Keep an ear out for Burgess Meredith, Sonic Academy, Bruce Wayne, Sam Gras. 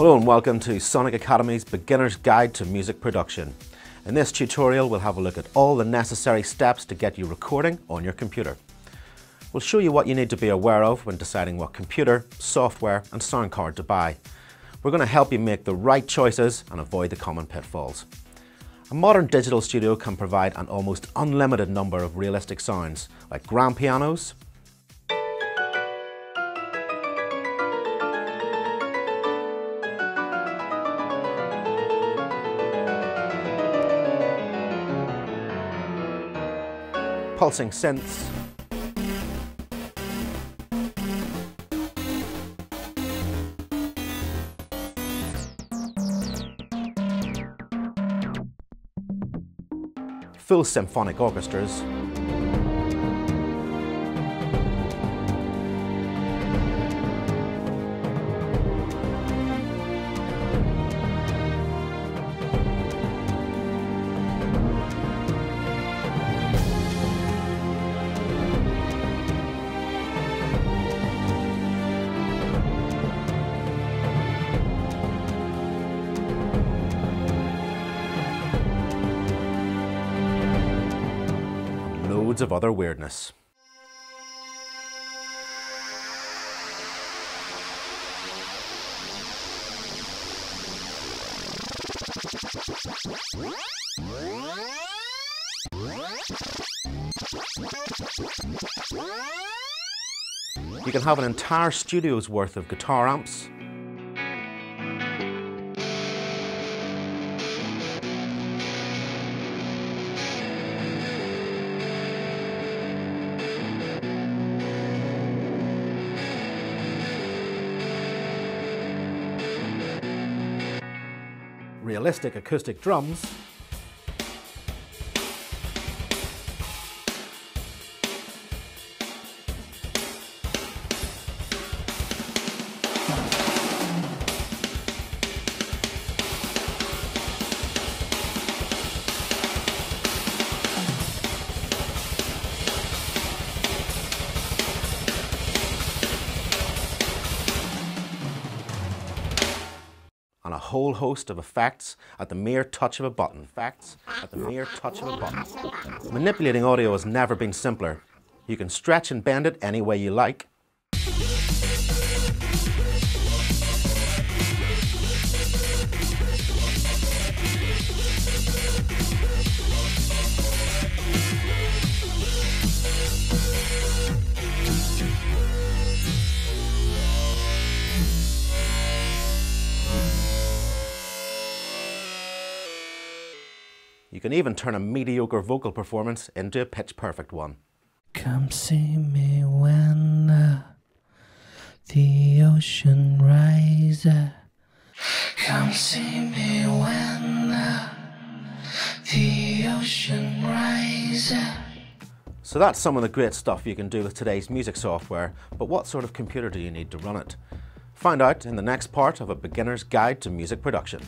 Hello and welcome to Sonic Academy's Beginner's Guide to Music Production. In this tutorial we'll have a look at all the necessary steps to get you recording on your computer. We'll show you what you need to be aware of when deciding what computer, software and sound card to buy. We're going to help you make the right choices and avoid the common pitfalls. A modern digital studio can provide an almost unlimited number of realistic sounds like grand pianos, pulsing synths, full symphonic orchestras, loads of other weirdness. You can have an entire studio's worth of guitar amps, realistic acoustic drums, and a whole host of effects at the mere touch of a button. Manipulating audio has never been simpler. You can stretch and bend it any way you like. You can even turn a mediocre vocal performance into a pitch-perfect one. Come see me when the ocean rises. Come see me when the ocean rises. So that's some of the great stuff you can do with today's music software, but what sort of computer do you need to run it? Find out in the next part of A Beginner's Guide to Music Production.